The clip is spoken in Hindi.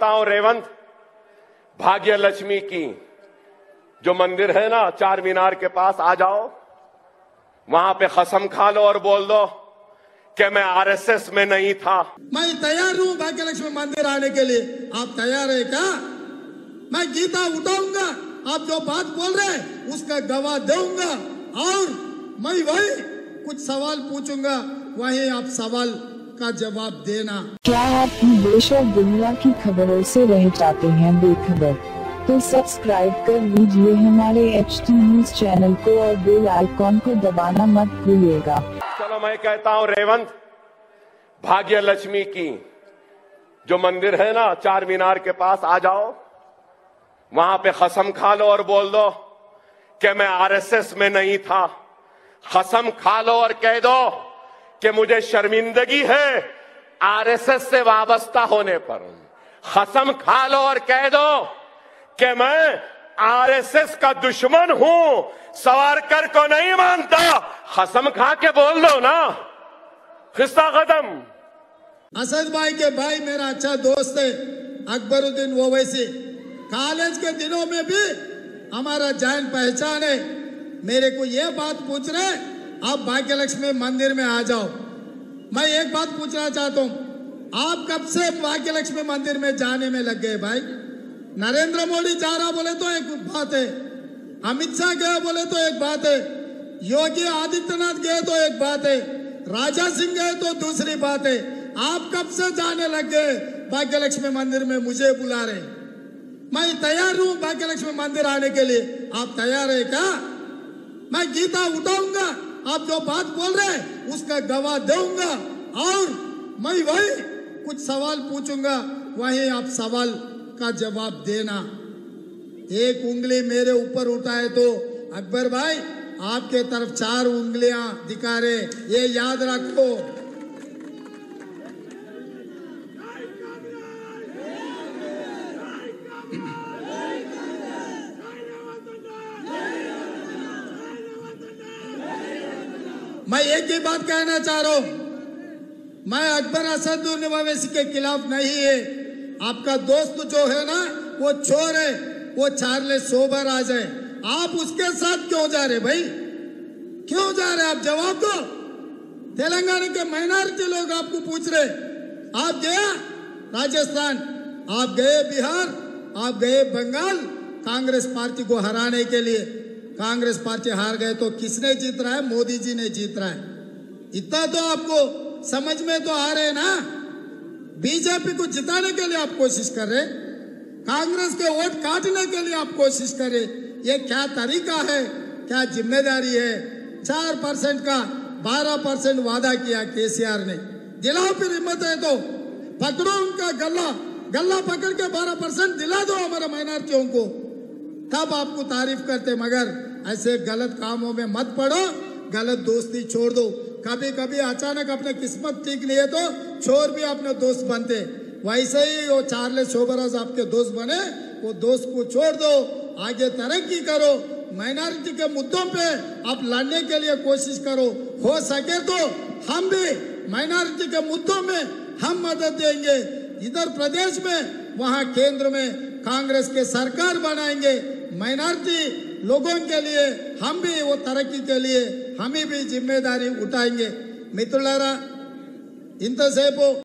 बताऊं रेवंत, भाग्य लक्ष्मी की जो मंदिर है ना चार मीनार के पास, आ जाओ वहां पे कसम खा लो और बोल दो कि मैं आरएसएस में नहीं था। मैं तैयार हूं भाग्य लक्ष्मी मंदिर आने के लिए, आप तैयार है क्या? मैं गीता उठाऊंगा, आप जो बात बोल रहे हैं उसका गवाह दूंगा और मैं वही कुछ सवाल पूछूंगा, वही आप सवाल का जवाब देना। क्या आप देश और दुनिया की खबरों से रह जाते हैं बेखबर? तो सब्सक्राइब कर लीजिए हमारे HT न्यूज चैनल को और बेल आइकॉन को दबाना मत भूलिएगा। चलो मैं कहता हूँ रेवंत, भाग्य लक्ष्मी की जो मंदिर है ना चार मीनार के पास, आ जाओ वहां पे कसम खा लो और बोल दो कि मैं RSS में नहीं था। कसम खा लो और कह दो कि मुझे शर्मिंदगी है RSS से वाबस्ता होने पर। कसम खा लो और कह दो कि मैं RSS का दुश्मन हूं, सावरकर को नहीं मानता। कसम खा के बोल दो ना। खिस्सा खत्म। असद भाई के भाई मेरा अच्छा दोस्त है अकबरुद्दीन ओवैसी, कॉलेज के दिनों में भी हमारा जान पहचान है। मेरे को ये बात पूछ रहे आप भाग्य लक्ष्मी मंदिर में आ जाओ। मैं एक बात पूछना चाहता हूँ, आप कब से भाग्य लक्ष्मी मंदिर में जाने में लग गए भाई? नरेंद्र मोदी जा रहा बोले तो एक बात है, अमित शाह गया बोले तो एक बात है, योगी आदित्यनाथ गए तो एक बात है, राजा सिंह गए तो दूसरी बात है। आप कब से जाने लग गए भाग्य लक्ष्मी मंदिर में, मुझे बुला रहे? मैं तैयार हूँ भाग्य लक्ष्मी मंदिर आने के लिए, आप तैयार है क्या? मैं गीता उठाऊंगा, आप जो बात बोल रहे हैं उसका गवाह दूंगा और मैं वही कुछ सवाल पूछूंगा, वही आप सवाल का जवाब देना। एक उंगली मेरे ऊपर उठाए तो अकबर भाई आपके तरफ चार उंगलियां दिखा रहे, ये याद रखो। मैं एक ही बात कहना चाह रहा हूं, मैं अकबर असदुद्दीन ओवैसी के खिलाफ नहीं है। आपका दोस्त जो है ना वो चोर है, वो चार्ल्स सोबराज है। आप उसके साथ क्यों जा रहे भाई, क्यों जा रहे? आप जवाब दो। तेलंगाना के माइनॉरिटी लोग आपको पूछ रहे, आप गए राजस्थान, आप गए बिहार, आप गए बंगाल कांग्रेस पार्टी को हराने के लिए। कांग्रेस पार्टी हार गए तो किसने जीत रहा है? मोदी जी ने जीत रहा है, इतना तो आपको समझ में तो आ रहे ना। बीजेपी को जिताने के लिए आप कोशिश कर रहे, कांग्रेस के वोट काटने के लिए आप कोशिश कर रहे। ये क्या तरीका है, क्या जिम्मेदारी है? 4% का 12% वादा किया KCR ने, दिलाओ फिर हिम्मत है तो पकड़ो उनका गला, गला पकड़ के 12% दिला दो हमारे माइनॉरिटियों को, तब आपको तारीफ करते। मगर ऐसे गलत कामों में मत पड़ो, गलत दोस्ती छोड़ दो। कभी कभी अचानक अपने किस्मत ठीक नहीं है तो चोर भी अपने दोस्त बनते, वैसे ही वो चार्ल्स सोबराज आपके दोस्त बने। वो दोस्त को छोड़ दो, आगे तरक्की करो, माइनॉरिटी के मुद्दों पे आप लड़ने के लिए कोशिश करो। हो सके तो हम भी माइनॉरिटी के मुद्दों में हम मदद देंगे, इधर प्रदेश में वहाँ केंद्र में कांग्रेस के सरकार बनाएंगे। माइनॉरिटी लोगों के लिए हम भी वो तरक्की के लिए हमें भी जिम्मेदारी उठाएंगे। मित्रुलारा इंतसेपो।